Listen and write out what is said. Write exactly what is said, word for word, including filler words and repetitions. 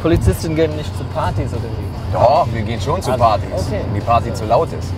Polizisten gehen nicht zu Partys oder wie? Doch, wir gehen schon zu Partys, also, okay. Wenn die Party zu laut ist.